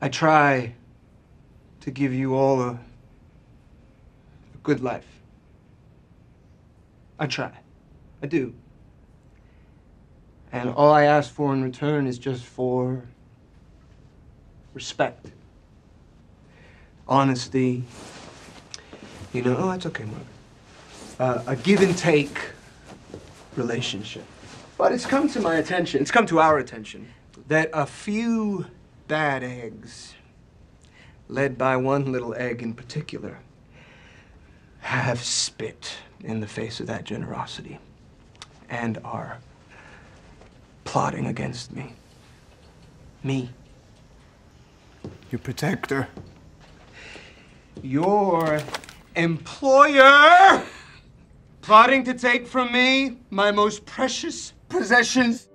I try to give you all a good life. I try. I do. And all I ask for in return is just for respect, honesty. You know, oh, that's okay, Margaret. A give and take relationship. But it's come to my attention, it's come to our attention, that a few bad eggs, led by one little egg in particular, have spit in the face of that generosity and are plotting against me. Me. Your protector. Your employer! Plotting to take from me my most precious possessions.